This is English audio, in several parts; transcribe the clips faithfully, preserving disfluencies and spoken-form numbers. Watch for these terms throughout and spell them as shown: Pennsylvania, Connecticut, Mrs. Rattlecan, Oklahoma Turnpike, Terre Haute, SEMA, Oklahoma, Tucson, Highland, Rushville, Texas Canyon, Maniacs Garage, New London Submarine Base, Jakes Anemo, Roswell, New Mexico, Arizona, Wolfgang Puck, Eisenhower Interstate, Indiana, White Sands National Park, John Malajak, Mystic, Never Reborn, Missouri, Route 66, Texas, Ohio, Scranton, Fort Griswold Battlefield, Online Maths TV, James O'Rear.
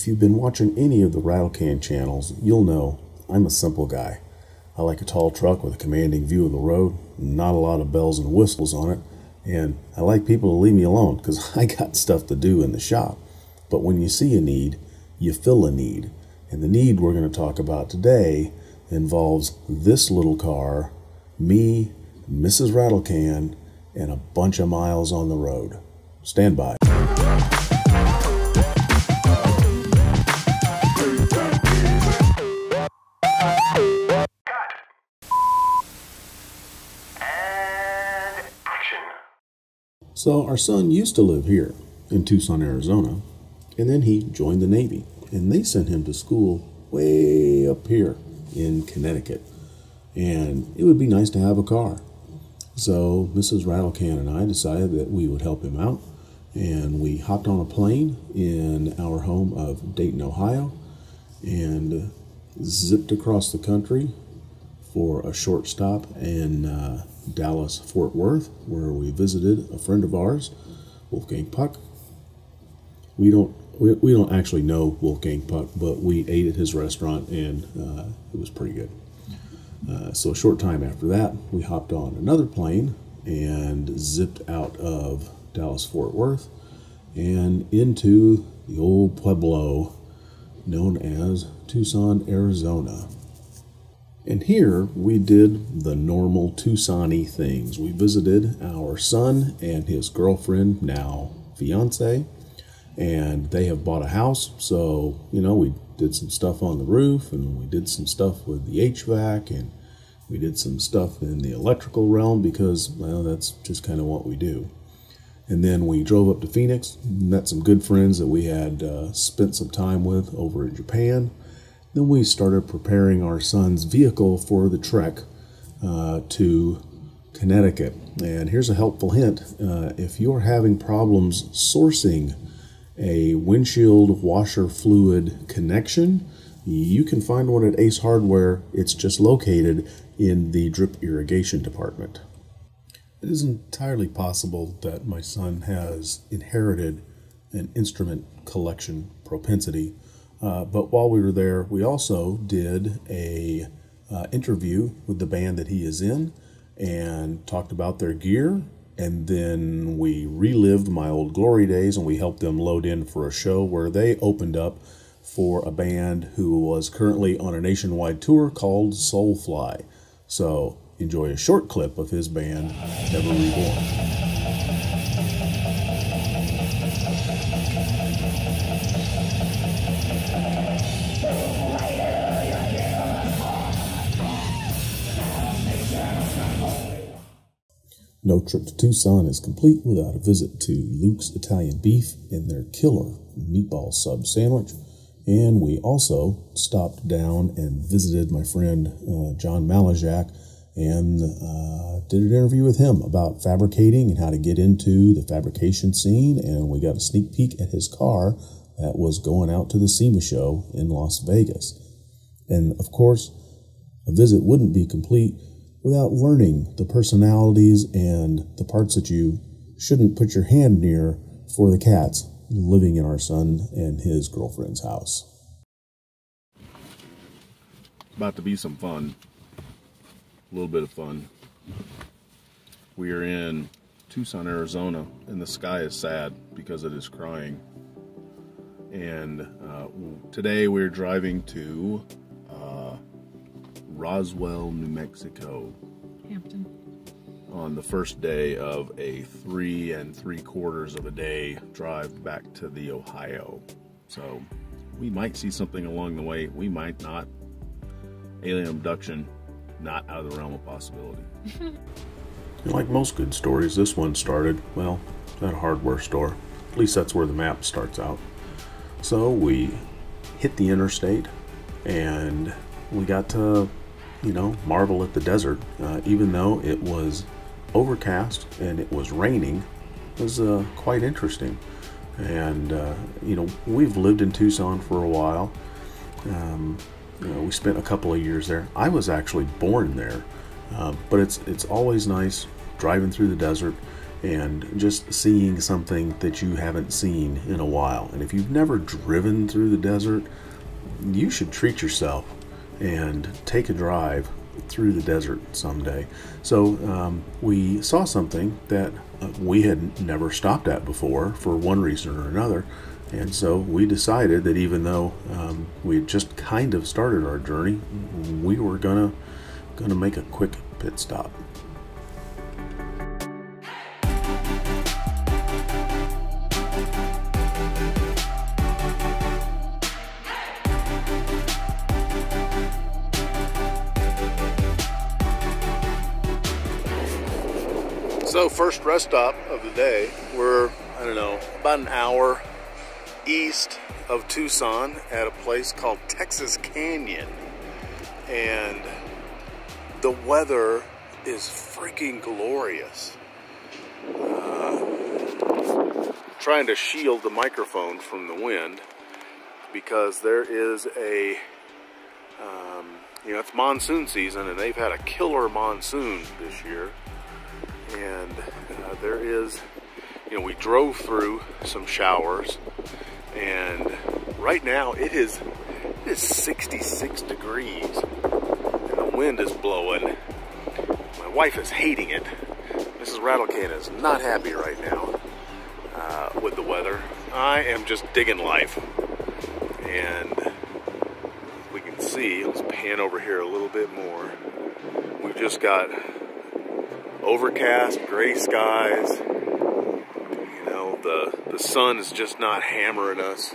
If you've been watching any of the Rattlecan channels, you'll know I'm a simple guy. I like a tall truck with a commanding view of the road, not a lot of bells and whistles on it, and I like people to leave me alone because I got stuff to do in the shop. But when you see a need, you fill a need. And the need we're going to talk about today involves this little car, me, Missus Rattlecan, and a bunch of miles on the road. Stand by. So our son used to live here in Tucson, Arizona, and then he joined the Navy, and they sent him to school way up here in Connecticut, and it would be nice to have a car. So Missus Rattlecan and I decided that we would help him out, and we hopped on a plane in our home of Dayton, Ohio, and zipped across the country for a short stop in uh, Dallas, Fort Worth, where we visited a friend of ours, Wolfgang Puck. We don't we, we don't actually know Wolfgang Puck, but we ate at his restaurant, and uh, it was pretty good. Uh, so a short time after that, we hopped on another plane and zipped out of Dallas, Fort Worth, and into the old pueblo known as Tucson, Arizona. And here we did the normal Tucson-y things. We visited our son and his girlfriend, now fiance, and they have bought a house. So, you know, we did some stuff on the roof, and we did some stuff with the H V A C, and we did some stuff in the electrical realm because, well, that's just kind of what we do. And then we drove up to Phoenix, met some good friends that we had uh, spent some time with over in Japan. Then we started preparing our son's vehicle for the trek uh, to Connecticut. And here's a helpful hint. Uh, if you're having problems sourcing a windshield washer fluid connection, you can find one at Ace Hardware. It's just located in the drip irrigation department. It is entirely possible that my son has inherited an instrument collection propensity. Uh, but while we were there, we also did a uh, interview with the band that he is in and talked about their gear. And then we relived my old glory days, and we helped them load in for a show where they opened up for a band who was currently on a nationwide tour called Soulfly. So enjoy a short clip of his band, Never Reborn. No trip to Tucson is complete without a visit to Luke's Italian Beef and their killer meatball sub sandwich. And we also stopped down and visited my friend uh, John Malajak and uh, did an interview with him about fabricating and how to get into the fabrication scene. And we got a sneak peek at his car that was going out to the SEMA show in Las Vegas. And of course, a visit wouldn't be complete without learning the personalities and the parts that you shouldn't put your hand near for the cats living in our son and his girlfriend's house. It's about to be some fun. A little bit of fun. We are in Tucson, Arizona, and the sky is sad because it is crying. And uh, today we're driving to uh, Roswell, New Mexico. Hampton. On the first day of a three and three quarters of a day drive back to the Ohio. So we might see something along the way. We might not. Alien abduction, not out of the realm of possibility. Like most good stories, this one started, well, at a hardware store. At least that's where the map starts out. So we hit the interstate, and we got to, you know, marvel at the desert, uh, even though it was overcast and it was raining. It was uh, quite interesting. And uh, you know, we've lived in Tucson for a while. Um, you know, we spent a couple of years there. I was actually born there, uh, but it's it's always nice driving through the desert and just seeing something that you haven't seen in a while. And if you've never driven through the desert, you should treat yourself and take a drive through the desert someday. So um, we saw something that we had never stopped at before for one reason or another, and so we decided that even though um, we had just kind of started our journey, we were gonna gonna make a quick pit stop. So first rest stop of the day, we're, I don't know, about an hour east of Tucson at a place called Texas Canyon. And the weather is freaking glorious. Uh, trying to shield the microphone from the wind because there is a, um, you know, it's monsoon season and they've had a killer monsoon this year. And uh, there is, you know, we drove through some showers, and right now it is, it is sixty-six degrees, and the wind is blowing. My wife is hating it. Missus Rattlecan is not happy right now uh, with the weather. I am just digging life, and we can see, let's pan over here a little bit more. We've just got overcast, gray skies, you know, the, the sun is just not hammering us,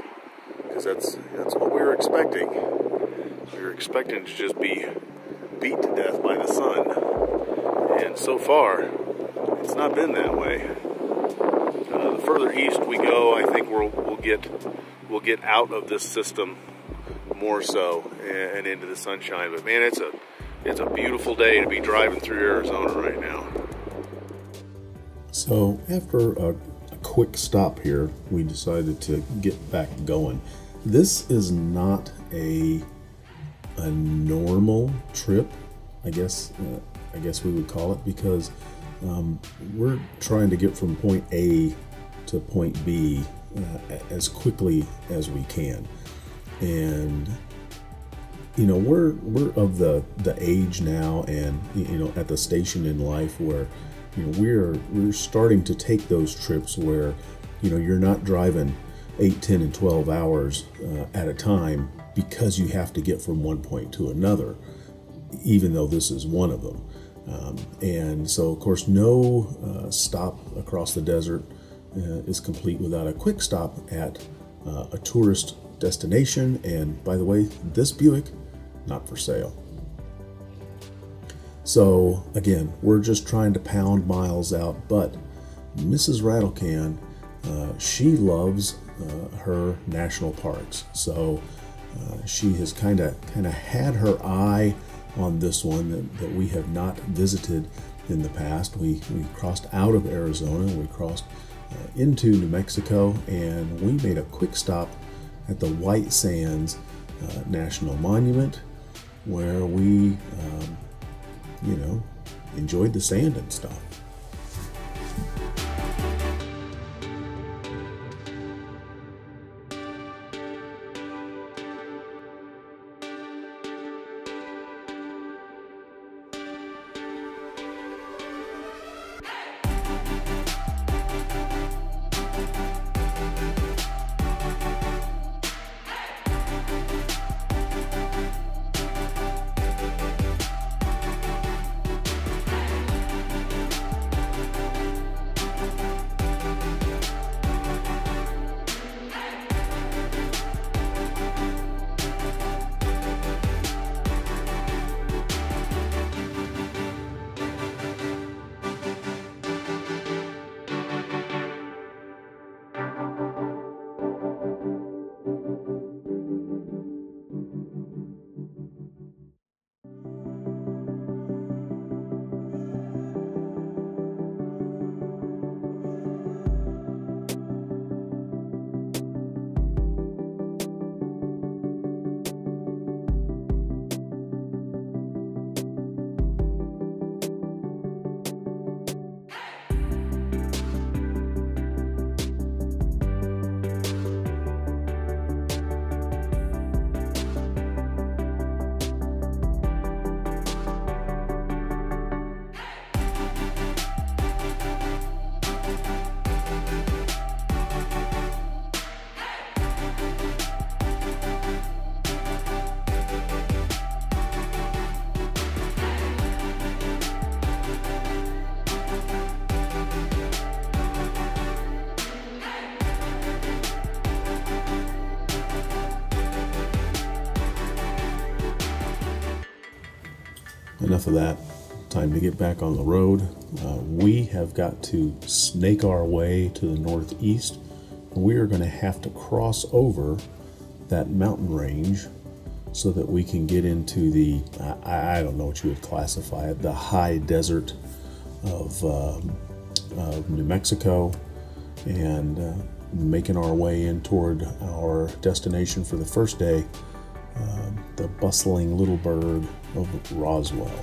because that's, that's what we were expecting. We were expecting to just be beat to death by the sun, and so far, it's not been that way. Uh, the further east we go, I think we'll, we'll, get, we'll get out of this system more so, and, and into the sunshine, but man, it's a, it's a beautiful day to be driving through Arizona right now. So after a, a quick stop here, we decided to get back going. This is not a a normal trip, I guess. Uh, I guess we would call it, because um, we're trying to get from point A to point B uh, as quickly as we can, and you know, we're we're of the the age now, and you know, at the station in life where, you know, we're we're starting to take those trips where, you know, you're not driving eight, ten, and twelve hours uh, at a time because you have to get from one point to another, even though this is one of them. Um, and so, of course, no uh, stop across the desert uh, is complete without a quick stop at uh, a tourist destination. And by the way, this Buick, not for sale. So again, we're just trying to pound miles out, but Missus Rattlecan, uh, she loves uh, her national parks. So uh, she has kind of kind of had her eye on this one that, that we have not visited in the past. We, we crossed out of Arizona, we crossed uh, into New Mexico, and we made a quick stop at the White Sands uh, National Monument, where we, um, you know, enjoyed the sand and stuff. enough of that. Time to get back on the road. Uh, we have got to snake our way to the northeast. We are going to have to cross over that mountain range so that we can get into the, I, I don't know what you would classify it, the high desert of, um, of New Mexico, and uh, making our way in toward our destination for the first day, uh, the bustling little burg of Roswell.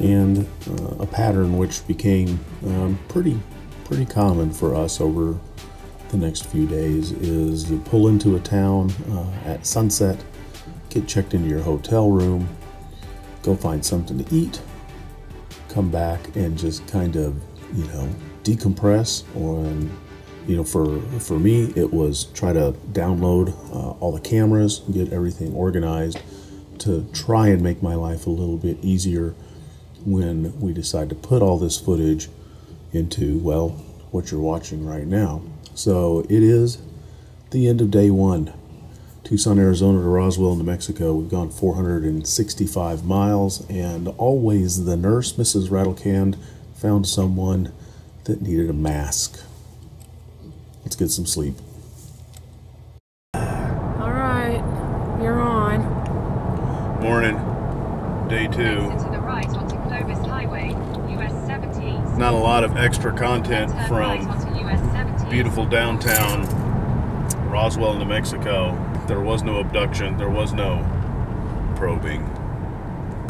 And uh, a pattern which became um, pretty pretty common for us over the next few days is you pull into a town uh, at sunset, get checked into your hotel room, go find something to eat, come back and just kind of, you know, decompress. Or, you know, for, for me, it was try to download uh, all the cameras, get everything organized to try and make my life a little bit easier when we decide to put all this footage into, well, what you're watching right now. So it is the end of day one. Tucson, Arizona to Roswell, New Mexico. We've gone four hundred sixty-five miles, and always the nurse, Missus Rattlecan, found someone that needed a mask. Let's get some sleep. All right, you're on. Morning, day two. Not a lot of extra content from beautiful downtown Roswell, New Mexico. There was no abduction, there was no probing.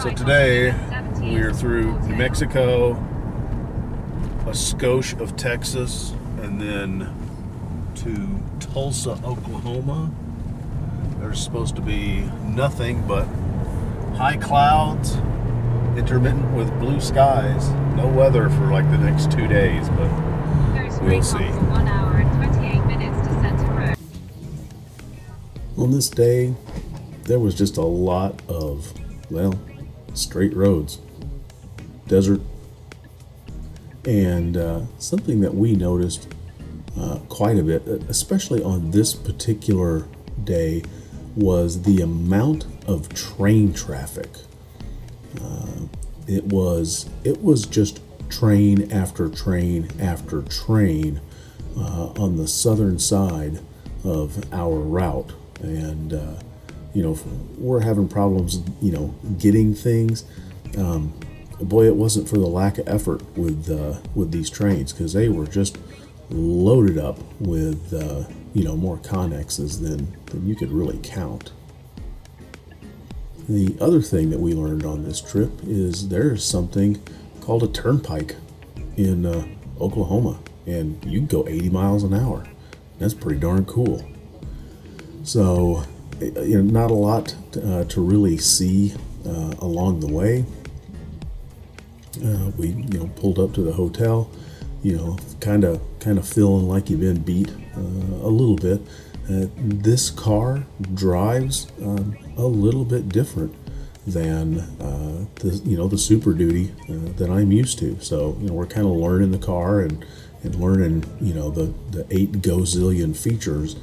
So today we are through New Mexico, a skosh of Texas, and then to Tulsa, Oklahoma. There's supposed to be nothing but high clouds, intermittent with blue skies. No weather for like the next two days, but we'll see. One hour and twenty-eight minutes to Center Road. On this day, there was just a lot of, well, straight roads, desert, and uh, something that we noticed uh, quite a bit, especially on this particular day, was the amount of train traffic. Uh, it was it was just train after train after train uh, on the southern side of our route, and uh, you know, we're having problems, you know, getting things. Um, boy, it wasn't for the lack of effort with uh, with these trains, because they were just loaded up with uh, you know, more connexes than than you could really count. The other thing that we learned on this trip is there's something called a turnpike in uh, Oklahoma, and you can go eighty miles an hour. That's pretty darn cool. So, you know, not a lot uh, to really see uh, along the way. Uh, we, you know, pulled up to the hotel, you know, kind of kind of feeling like you've been beat uh, a little bit. Uh, this car drives um, a little bit different than uh, the, you know, the Super Duty uh, that I'm used to. So, you know, we're kind of learning the car and, and learning, you know, the, the eight gozillion features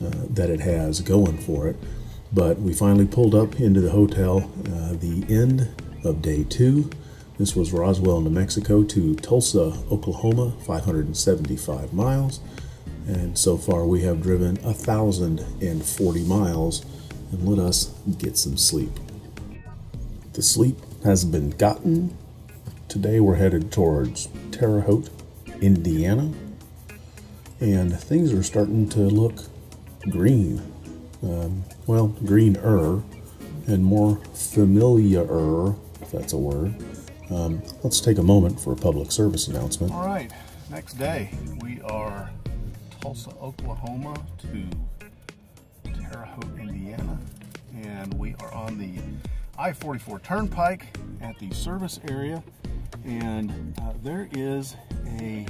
uh, that it has going for it. But we finally pulled up into the hotel, uh, the end of day two. This was Roswell, New Mexico to Tulsa, Oklahoma, five hundred seventy-five miles. And so far we have driven one thousand forty miles, and let us get some sleep. The sleep has been gotten. Today we're headed towards Terre Haute, Indiana, and things are starting to look green. Um, well, greener and more familiar, if that's a word. Um, let's take a moment for a public service announcement. All right, next day we are Tulsa, Oklahoma to Terre Haute, Indiana, and we are on the I forty-four Turnpike at the service area, and uh, there is a,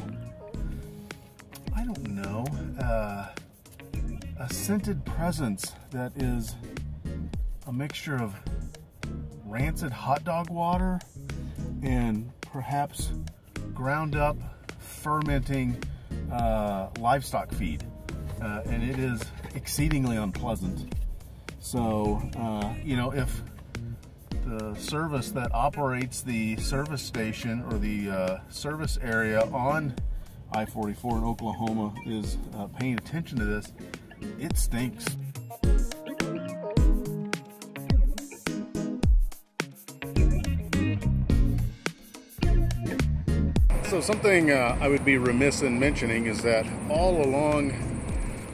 I don't know, uh, a scented presence that is a mixture of rancid hot dog water and perhaps ground up fermenting uh, livestock feed, uh, and it is exceedingly unpleasant. So uh, you know, if the service that operates the service station or the uh, service area on I forty-four in Oklahoma is uh, paying attention to this, it stinks. So something uh, I would be remiss in mentioning is that all along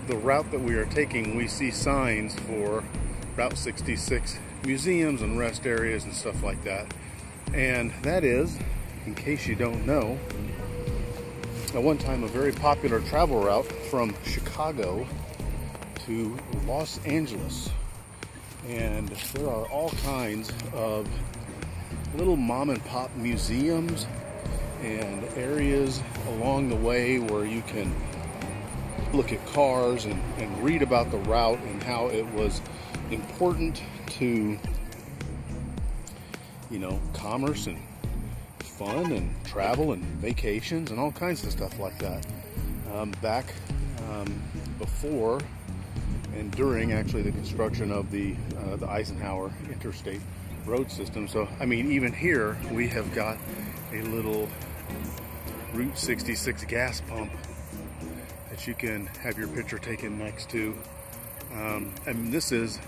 the route that we are taking, we see signs for Route sixty-six museums and rest areas and stuff like that. And that is, in case you don't know, at one time a very popular travel route from Chicago to Los Angeles. And there are all kinds of little mom and pop museums and areas along the way where you can look at cars and, and read about the route and how it was important to, you know, commerce and fun and travel and vacations and all kinds of stuff like that. Um, back um, before and during actually the construction of the, uh, the Eisenhower Interstate road system. So, I mean, even here we have got a little Route sixty-six gas pump that you can have your picture taken next to. Um, and this is,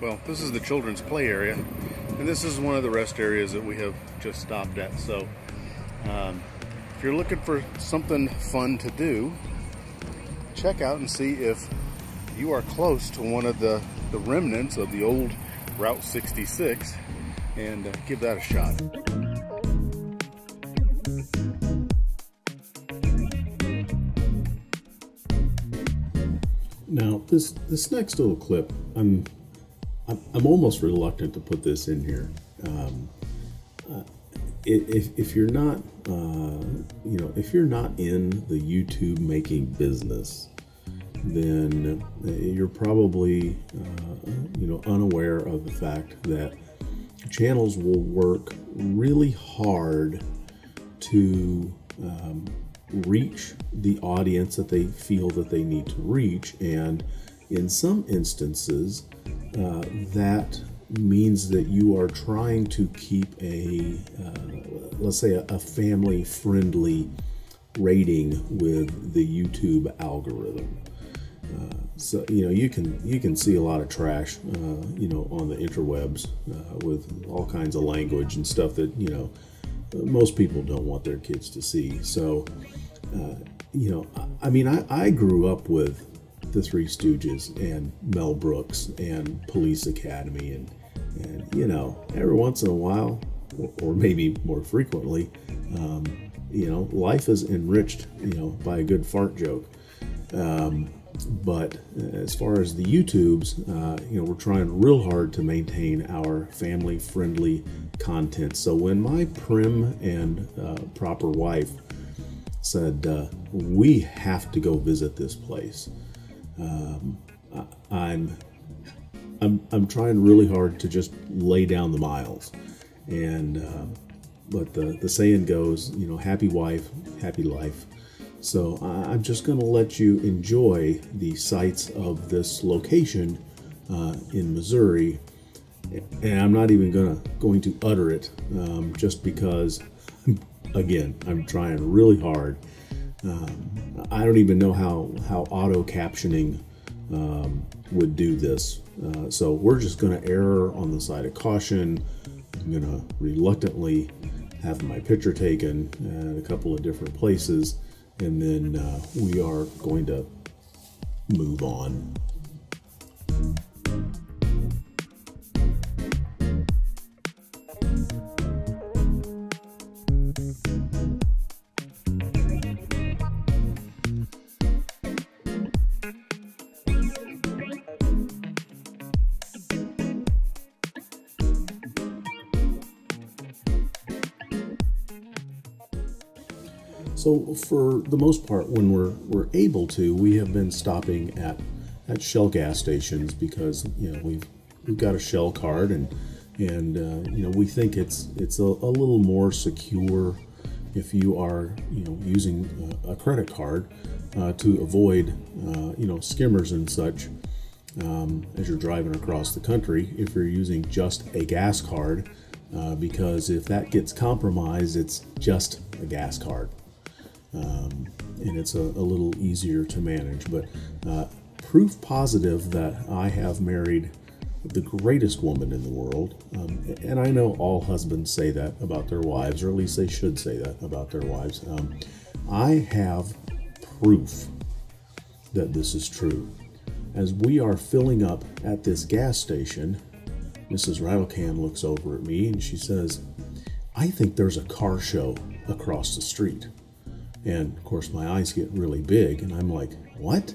well, this is the children's play area, and this is one of the rest areas that we have just stopped at. So um, if you're looking for something fun to do, check out and see if you are close to one of the, the remnants of the old Route sixty-six, and uh, give that a shot. Now, this, this next little clip, I'm, I'm, I'm almost reluctant to put this in here. Um, uh, if, if you're not, uh, you know, if you're not in the YouTube making business, then you're probably, uh, you know, unaware of the fact that channels will work really hard to um, reach the audience that they feel that they need to reach, and in some instances uh, that means that you are trying to keep a uh, let's say a, a family friendly rating with the YouTube algorithm. Uh, so you know, you can you can see a lot of trash uh, you know, on the interwebs uh, with all kinds of language and stuff that, you know, most people don't want their kids to see. So, uh, you know, I, I mean, I, I grew up with the Three Stooges and Mel Brooks and Police Academy, and, and you know, every once in a while, or, or maybe more frequently, um, you know, life is enriched, you know, by a good fart joke. Um, but as far as the YouTubes, uh, you know, we're trying real hard to maintain our family-friendly content. So when my prim and uh, proper wife said, uh, we have to go visit this place, um, I, I'm, I'm, I'm trying really hard to just lay down the miles. And, uh, but the, the saying goes, you know, happy wife, happy life. So I'm just going to let you enjoy the sights of this location uh, in Missouri, and I'm not even gonna, going to utter it um, just because, again, I'm trying really hard. Um, I don't even know how, how auto-captioning um, would do this, uh, so we're just going to err on the side of caution. I'm going to reluctantly have my picture taken at a couple of different places, and then uh, we are going to move on. So for the most part, when we're, we're able to, we have been stopping at, at Shell gas stations because, you know, we've, we've got a Shell card, and, and uh, you know, we think it's, it's a, a little more secure if you are, you know, using a credit card uh, to avoid, uh, you know, skimmers and such um, as you're driving across the country if you're using just a gas card, uh, because if that gets compromised, it's just a gas card. Um, and it's a, a little easier to manage. But uh, proof positive that I have married the greatest woman in the world, um, and I know all husbands say that about their wives, or at least they should say that about their wives. Um, I have proof that this is true. As we are filling up at this gas station, Missus Rattlecan looks over at me and she says, "I think there's a car show across the street." And of course my eyes get really big and I'm like, "What?"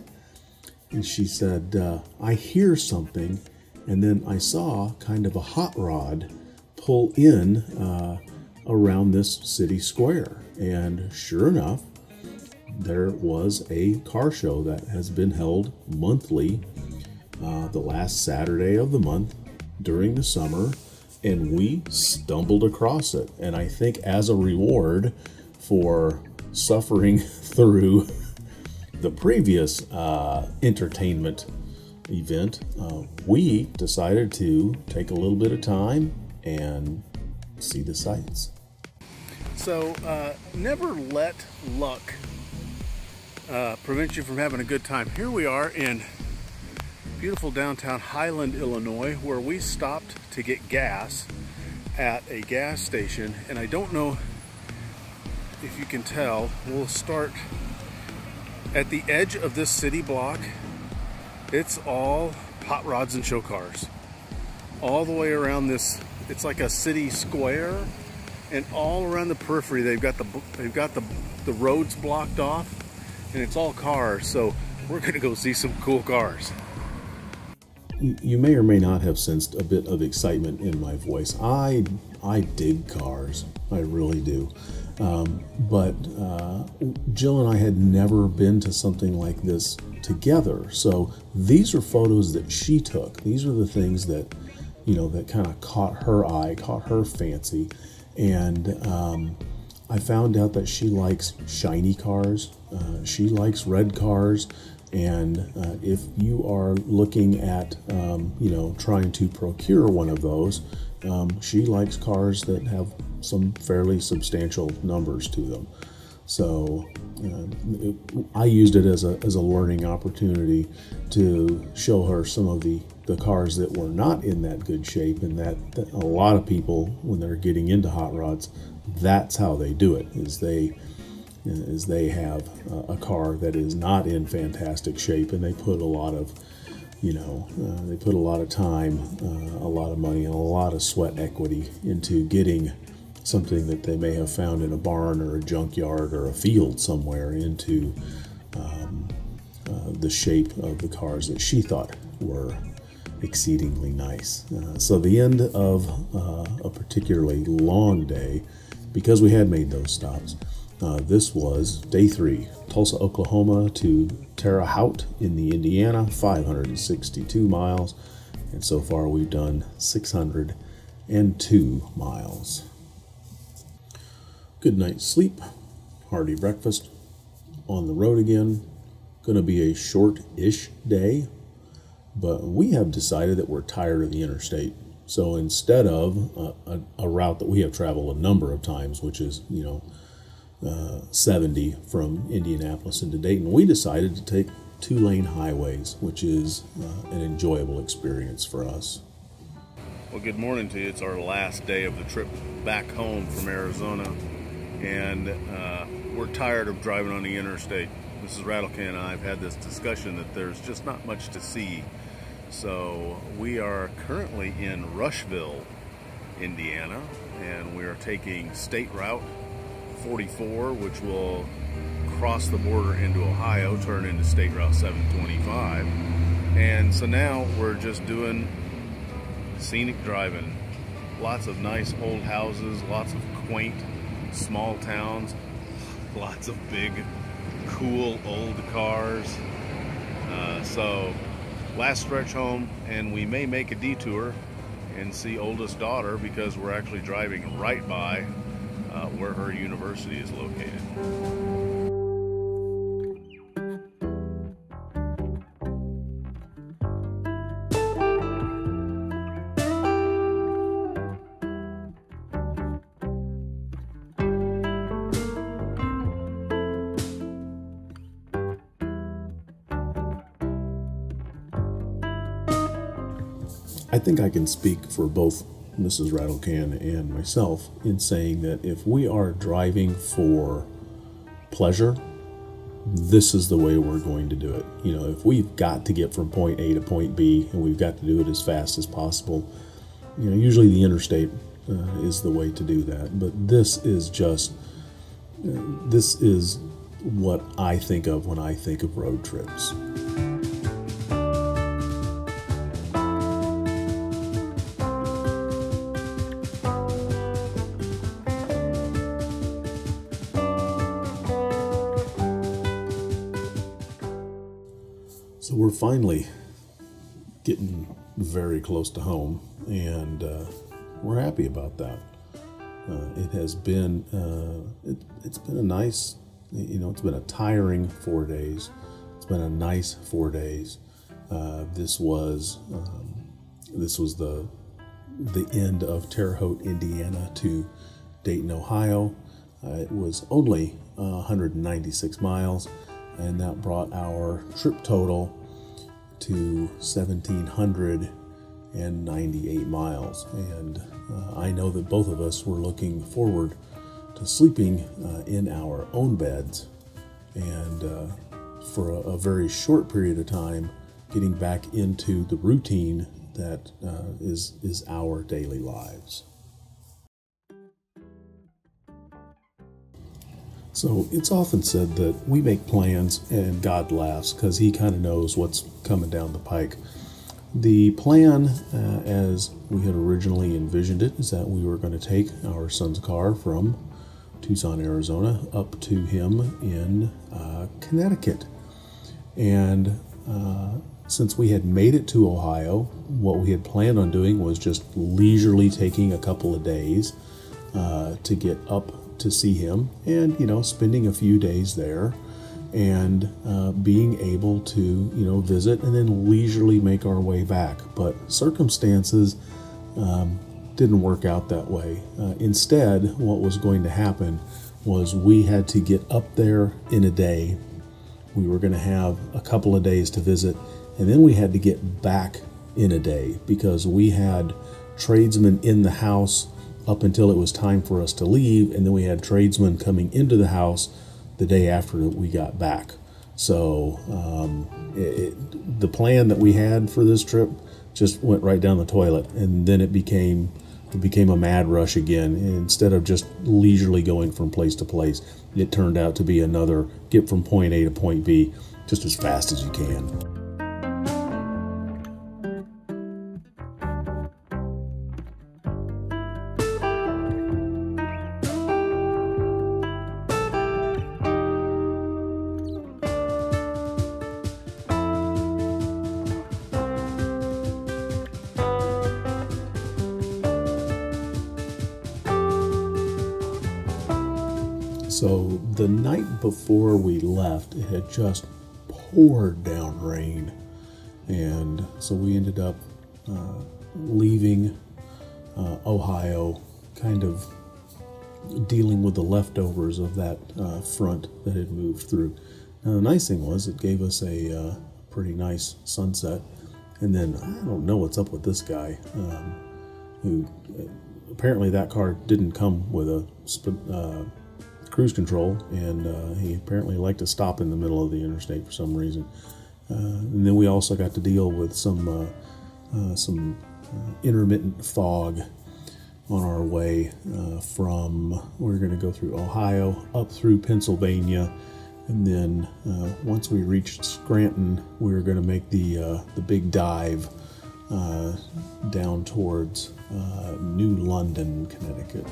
And she said, uh, "I hear something, and then I saw kind of a hot rod pull in uh, around this city square." And sure enough, there was a car show that has been held monthly, uh, the last Saturday of the month during the summer, and we stumbled across it. And I think as a reward for suffering through the previous uh, entertainment event, uh, we decided to take a little bit of time and see the sights. So uh, never let luck uh, prevent you from having a good time. Here we are in beautiful downtown Highland, Illinois, where we stopped to get gas at a gas station. And I don't know if you can tell, we'll start at the edge of this city block. It's all hot rods and show cars. All the way around this, it's like a city square, and all around the periphery they've got the they've got the the roads blocked off, and it's all cars. So we're gonna go see some cool cars. You may or may not have sensed a bit of excitement in my voice. I I dig cars, I really do. Um, but uh, Jill and I had never been to something like this together. So these are photos that she took. These are the things that, you know, that kind of caught her eye, caught her fancy. And um, I found out that she likes shiny cars. Uh, she likes red cars. And uh, if you are looking at, um, you know, trying to procure one of those, um, she likes cars that have some fairly substantial numbers to them. So uh, it, I used it as a, as a learning opportunity to show her some of the, the cars that were not in that good shape, and that, that a lot of people, when they're getting into hot rods, that's how they do it, is they, is they have a, a car that is not in fantastic shape, and they put a lot of, you know, uh, they put a lot of time, uh, a lot of money, and a lot of sweat equity into getting something that they may have found in a barn or a junkyard or a field somewhere into um, uh, the shape of the cars that she thought were exceedingly nice. Uh, so the end of uh, a particularly long day, because we had made those stops. Uh, this was day three, Tulsa, Oklahoma to Terre Haute in the Indiana, five hundred sixty-two miles. And so far we've done six hundred two miles. Good night's sleep, hearty breakfast, on the road again. Gonna be a short-ish day, but we have decided that we're tired of the interstate. So instead of a, a, a route that we have traveled a number of times, which is, you know, uh, seventy from Indianapolis into Dayton, we decided to take two-lane highways, which is uh, an enjoyable experience for us. Well, good morning to you. It's our last day of the trip back home from Arizona. And uh, we're tired of driving on the interstate. Missus Rattlecan and I have had this discussion that there's just not much to see. So we are currently in Rushville, Indiana, and we are taking State Route forty-four, which will cross the border into Ohio, turn into State Route seven twenty-five. And so now we're just doing scenic driving. Lots of nice old houses, lots of quaint small towns, lots of big, cool old cars. Uh, so last stretch home, and we may make a detour and see oldest daughter, because we're actually driving right by uh, where her university is located. I think I can speak for both Missus Rattlecan and myself in saying that if we are driving for pleasure, this is the way we're going to do it. You know, if we've got to get from point A to point B and we've got to do it as fast as possible, you know, usually the interstate uh, is the way to do that. But this is just, uh, this is what I think of when I think of road trips. So we're finally getting very close to home, and uh, we're happy about that. Uh, it has been, uh, it, it's been a nice, you know, it's been a tiring four days. It's been a nice four days. Uh, this was, um, this was the, the end of Terre Haute, Indiana to Dayton, Ohio. Uh, it was only uh, one hundred ninety-six miles. And that brought our trip total to one thousand seven hundred ninety-eight miles. And uh, I know that both of us were looking forward to sleeping uh, in our own beds. And uh, for a, a very short period of time, getting back into the routine that uh, is, is our daily lives. So it's often said that we make plans and God laughs because he kind of knows what's coming down the pike. The plan, uh, as we had originally envisioned it, is that we were going to take our son's car from Tucson, Arizona, up to him in uh, Connecticut. And uh, since we had made it to Ohio, what we had planned on doing was just leisurely taking a couple of days uh, to get up to see him, and you know, spending a few days there, and uh, being able to you know visit, and then leisurely make our way back. But circumstances um, didn't work out that way. Uh, instead, what was going to happen was we had to get up there in a day. We were going to have a couple of days to visit, and then we had to get back in a day because we had tradesmen in the house up until it was time for us to leave, and then we had tradesmen coming into the house the day after we got back. So um, it, it, the plan that we had for this trip just went right down the toilet, and then it became it became a mad rush again. And instead of just leisurely going from place to place, it turned out to be another get from point A to point B just as fast as you can. So the night before we left, it had just poured down rain, and so we ended up uh, leaving uh, Ohio, kind of dealing with the leftovers of that uh, front that had moved through. Now the nice thing was it gave us a uh, pretty nice sunset, and then I don't know what's up with this guy um, who apparently that car didn't come with a uh, cruise control, and uh, he apparently liked to stop in the middle of the interstate for some reason. Uh, and then we also got to deal with some uh, uh, some uh, intermittent fog on our way uh, from, we we're going to go through Ohio, up through Pennsylvania, and then uh, once we reached Scranton, we were going to make the uh, the big dive uh, down towards uh, New London, Connecticut.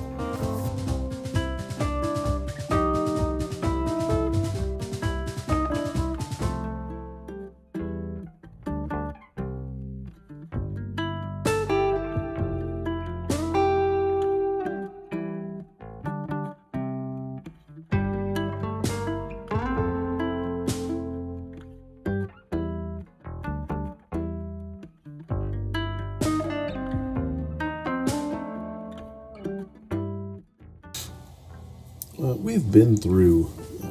uh, we've been through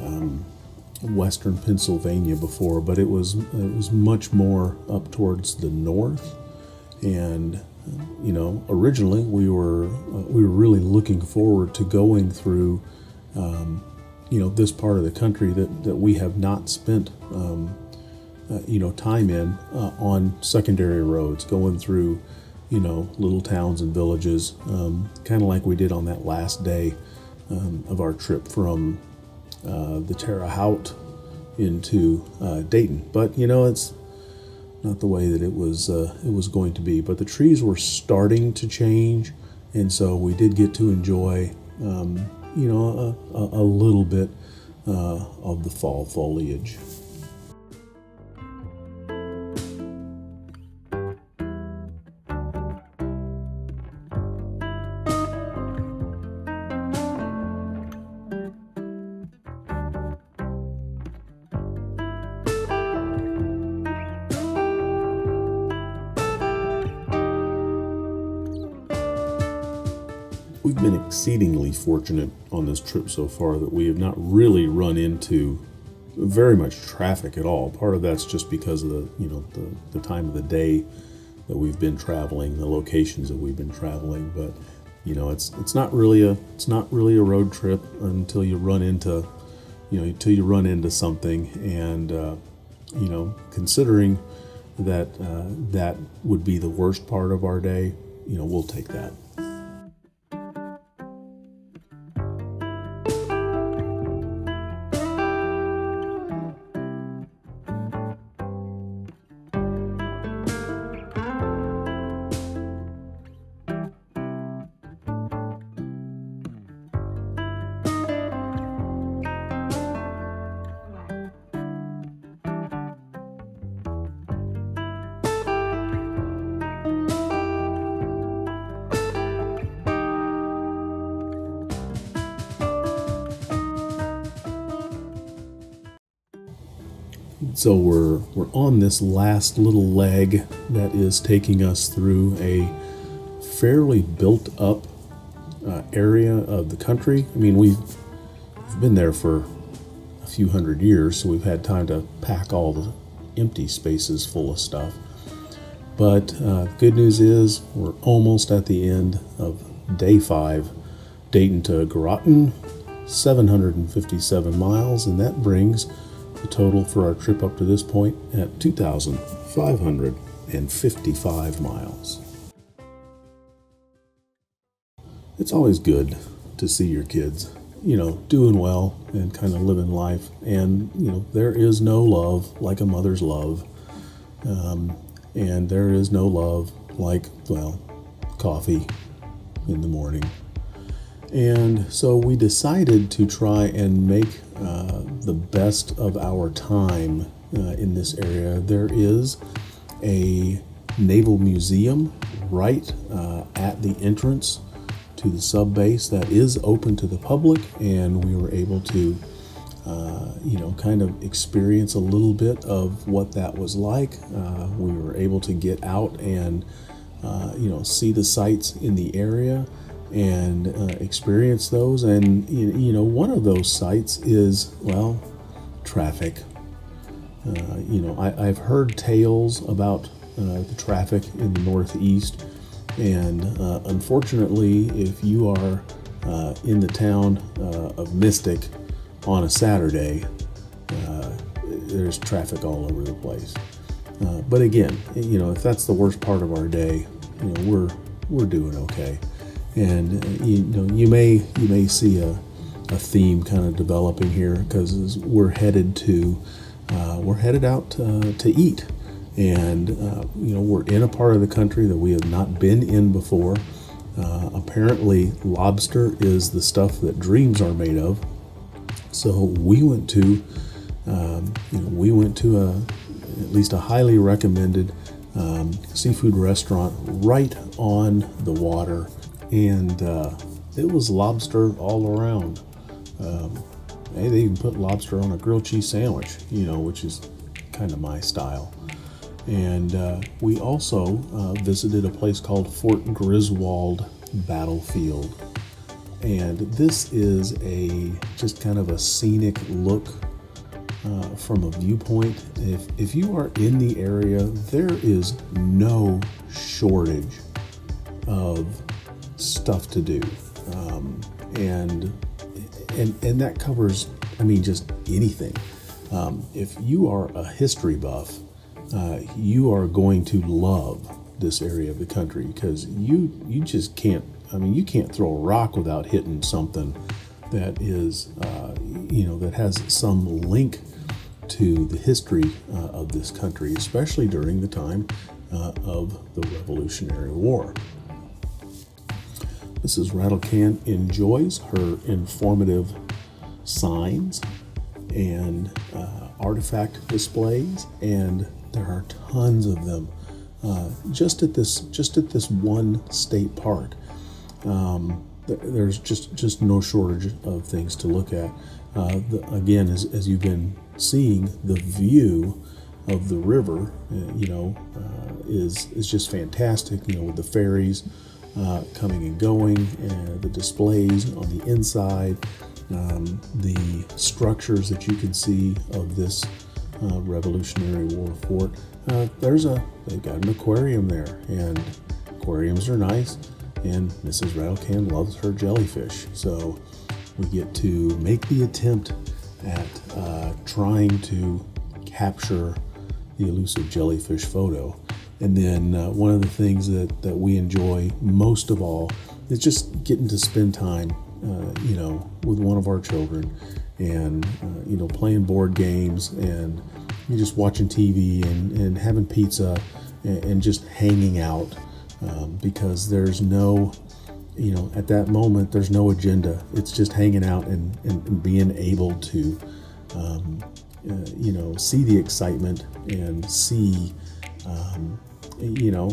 um, western Pennsylvania before, but it was it was much more up towards the north, and you know, originally we were uh, we were really looking forward to going through um, you know, this part of the country that that we have not spent um, uh, you know, time in, uh, on secondary roads, going through, you know, little towns and villages, um, kind of like we did on that last day um, of our trip from uh, the Terre Haute into uh, Dayton. But you know, it's not the way that it was uh, it was going to be. But the trees were starting to change, and so we did get to enjoy um, you know, a, a little bit uh, of the fall foliage. We've been exceedingly fortunate on this trip so far that we have not really run into very much traffic at all. Part of that's just because of the, you know, the, the time of the day that we've been traveling, the locations that we've been traveling. But you know, it's it's not really a it's not really a road trip until you run into, you know, until you run into something. And uh, you know, considering that uh, that would be the worst part of our day, you know, we'll take that. So we're we're on this last little leg that is taking us through a fairly built-up uh, area of the country. I mean, we've, we've been there for a few hundred years, so we've had time to pack all the empty spaces full of stuff. But uh, good news is we're almost at the end of day five, Dayton to Groton, seven hundred fifty-seven miles, and that brings the total for our trip up to this point at two thousand five hundred fifty-five miles. It's always good to see your kids, you know, doing well and kind of living life. And, you know, there is no love like a mother's love. Um, and there is no love like, well, coffee in the morning. And so we decided to try and make uh, the best of our time uh, in this area. There is a naval museum right uh, at the entrance to the sub base that is open to the public, and we were able to uh, you know, kind of experience a little bit of what that was like. Uh, we were able to get out and uh, you know, see the sights in the area and uh, experience those. And you know, one of those sites is, well, traffic. Uh, you know, I, I've heard tales about uh, the traffic in the Northeast, and uh, unfortunately, if you are uh, in the town uh, of Mystic on a Saturday, uh, there's traffic all over the place. Uh, but again, you know, if that's the worst part of our day, you know, we're we're doing okay. And you know, you may you may see a, a theme kind of developing here, because we're headed to uh, we're headed out uh, to eat, and uh, you know, we're in a part of the country that we have not been in before. Uh, apparently, lobster is the stuff that dreams are made of. So we went to um, you know, we went to a at least a highly recommended um, seafood restaurant right on the water. And uh, it was lobster all around. Um, they even put lobster on a grilled cheese sandwich, you know, which is kind of my style. And uh, we also uh, visited a place called Fort Griswold Battlefield. And this is a just kind of a scenic look uh, from a viewpoint. If, if you are in the area, there is no shortage of stuff to do. Um, and, and, and that covers, I mean, just anything. Um, if you are a history buff, uh, you are going to love this area of the country, because you you just can't, I mean, you can't throw a rock without hitting something that is, uh, you know, that has some link to the history uh, of this country, especially during the time uh, of the Revolutionary War. Missus Rattlecan enjoys her informative signs and uh, artifact displays, and there are tons of them uh, just at this just at this one state park. Um, there's just, just no shortage of things to look at. Uh, the, again, as, as you've been seeing, the view of the river, uh, you know, uh, is, is just fantastic, you know, with the ferries uh, coming and going, and the displays on the inside, um, the structures that you can see of this uh, Revolutionary War fort. Uh, there's a, they've got an aquarium there, and aquariums are nice. And Missus Rattlecan loves her jellyfish, so we get to make the attempt at uh, trying to capture the elusive jellyfish photo. And then uh, one of the things that, that we enjoy most of all is just getting to spend time, uh, you know, with one of our children, and, uh, you know, playing board games, and you know, just watching T V, and, and having pizza, and, and just hanging out. Um, because there's no, you know, at that moment, there's no agenda. It's just hanging out and, and being able to, um, uh, you know, see the excitement and see, um, you know,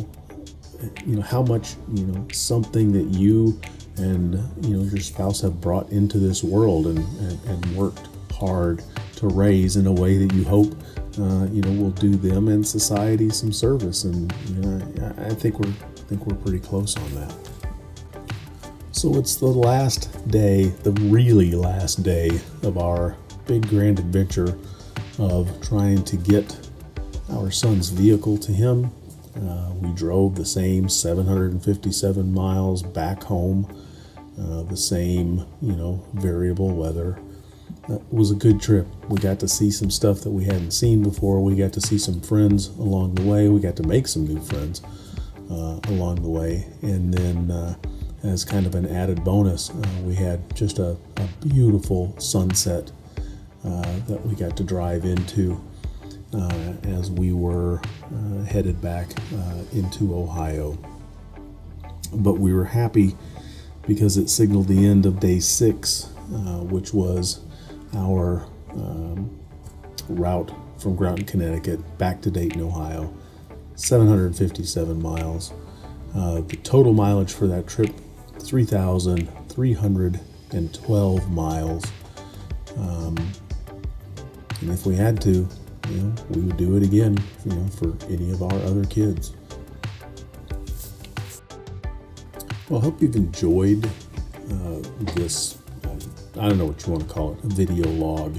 you know, how much, you know, something that you and, you know, your spouse have brought into this world and, and, and worked hard to raise in a way that you hope Uh, you know, we'll do them and society some service, and you know, I, I think we're I think we're pretty close on that. So it's the last day, the really last day of our big grand adventure of trying to get our son's vehicle to him. Uh, we drove the same seven hundred fifty-seven miles back home, uh, the same, you know, variable weather. It was a good trip. We got to see some stuff that we hadn't seen before. We got to see some friends along the way. We got to make some new friends uh, along the way. And then uh, as kind of an added bonus, uh, we had just a, a beautiful sunset uh, that we got to drive into uh, as we were uh, headed back uh, into Ohio. But we were happy because it signaled the end of day six, uh, which was our um, route from Groton, Connecticut, back to Dayton, Ohio, seven hundred fifty-seven miles. Uh, the total mileage for that trip, three thousand three hundred twelve miles. Um, and if we had to, you know, we would do it again, you know, for any of our other kids. Well, I hope you've enjoyed uh, this, I don't know what you want to call it, a video log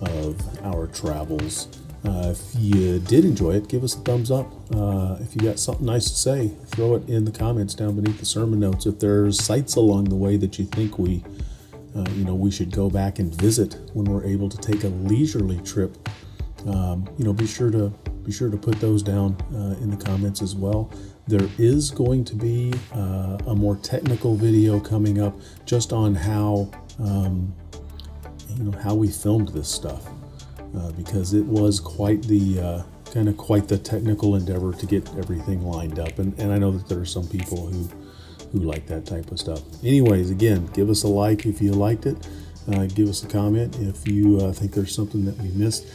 of our travels. Uh, if you did enjoy it, give us a thumbs up. Uh, if you got something nice to say, throw it in the comments down beneath the sermon notes. If there's sites along the way that you think we, uh, you know, we should go back and visit when we're able to take a leisurely trip, um, you know, be sure to be sure to put those down uh, in the comments as well. There is going to be uh, a more technical video coming up just on how, um, you know, how we filmed this stuff, uh, because it was quite the, uh, kind of quite the technical endeavor to get everything lined up. And, and I know that there are some people who, who like that type of stuff. Anyways, again, give us a like if you liked it. Uh, give us a comment if you uh, think there's something that we missed.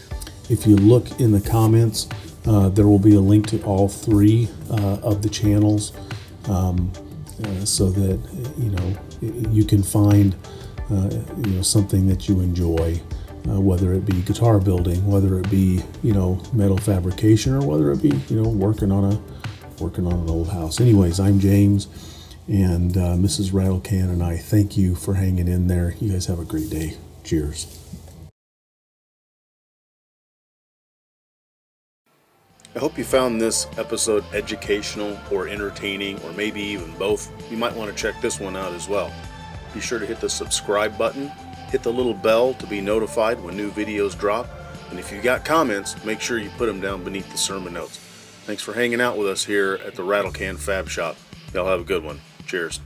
If you look in the comments, uh, there will be a link to all three uh, of the channels, um, uh, so that, you know, you can find, uh, you know, something that you enjoy, uh, whether it be guitar building, whether it be, you know, metal fabrication, or whether it be, you know, working on a working on an old house. Anyways, I'm James, And uh, Missus Rattlecan and I thank you for hanging in there. You guys have a great day. Cheers. I hope you found this episode educational or entertaining, or maybe even both. You might want to check this one out as well. Be sure to hit the subscribe button, hit the little bell to be notified when new videos drop, and if you got comments, make sure you put them down beneath the sermon notes. Thanks for hanging out with us here at the Rattlecan Fab Shop. Y'all have a good one. Cheers.